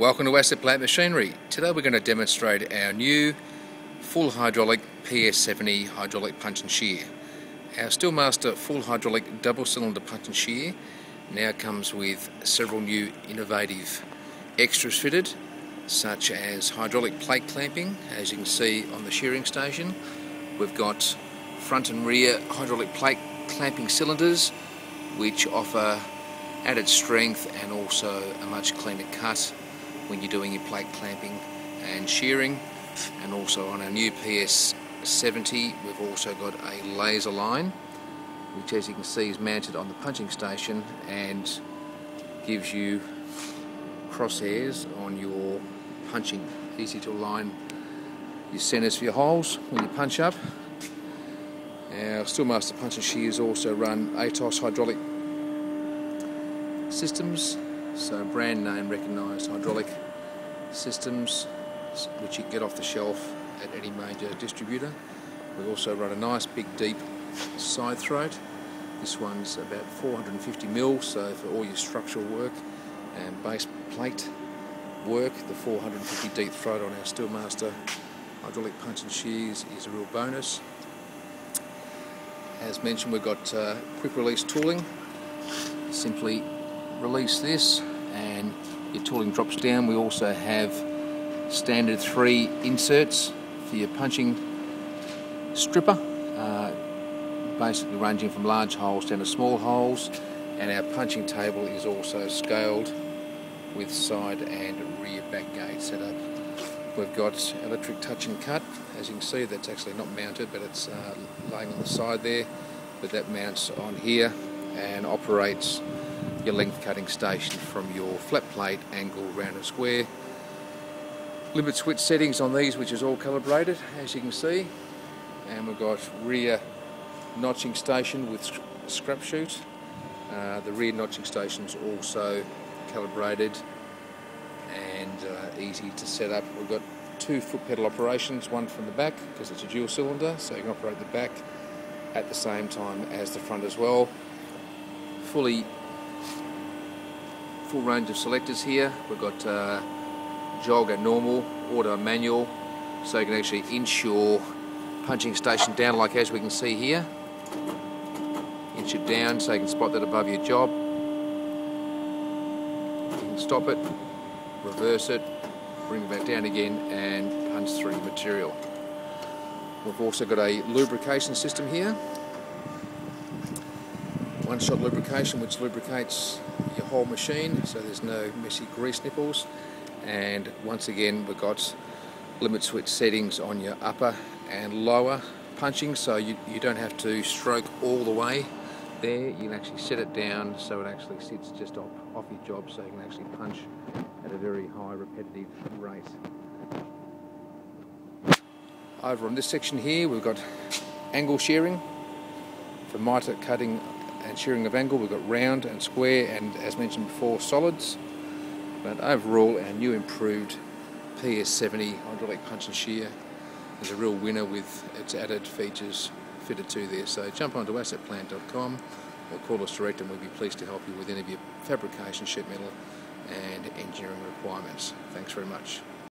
Welcome to Asset Plant Machinery. Today we're going to demonstrate our new full hydraulic PS70 hydraulic punch and shear. Our Steelmaster full hydraulic double cylinder punch and shear now comes with several new innovative extras fitted, such as hydraulic plate clamping. As you can see on the shearing station, we've got front and rear hydraulic plate clamping cylinders which offer added strength and also a much cleaner cut when you're doing your plate clamping and shearing. And also on our new PS70 we've also got a laser line which, as you can see, is mounted on the punching station and gives you crosshairs on your punching. Easy to align your centres for your holes when you punch up. Our Steelmaster punch and shears also run ATOS hydraulic systems, so brand name recognised hydraulic systems which you can get off the shelf at any major distributor. We also run a nice big deep side throat. This one's about 450mm, so for all your structural work and base plate work, the 450 deep throat on our Steelmaster hydraulic punch and shears is a real bonus. As mentioned, we've got quick release tooling. Simply release this and your tooling drops down. We also have standard 3 inserts for your punching stripper, basically ranging from large holes down to small holes, and our punching table is also scaled with side and rear back gate setup. We've got electric touch and cut. As you can see, that's actually not mounted, but it's laying on the side there, but that mounts on here and operates your length cutting station from your flat plate, angle, round and square. Limit switch settings on these, which is all calibrated, as you can see. And we've got rear notching station with scrap chute. The rear notching station is also calibrated and easy to set up. We've got 2 foot pedal operations, one from the back because it's a dual cylinder, so you can operate the back at the same time as the front as well. Full range of selectors here. We've got jog and normal, auto and manual, so you can actually inch your punching station down, like as we can see here. Inch it down so you can spot that above your job. You can stop it, reverse it, bring it back down again and punch through your material. We've also got a lubrication system here. One-shot lubrication, which lubricates your whole machine so there's no messy grease nipples. And once again, we've got limit switch settings on your upper and lower punching, so you don't have to stroke all the way there. You can actually set it down so it actually sits just off your job, so you can actually punch at a very high repetitive rate. Over on this section here, we've got angle shearing for mitre cutting and shearing of angle. We've got round and square and, as mentioned before, solids. But overall, our new improved PS70 hydraulic punch and shear is a real winner with its added features fitted to there. So jump onto assetplant.com or call us direct and we'll be pleased to help you with any of your fabrication, sheet metal and engineering requirements. Thanks very much.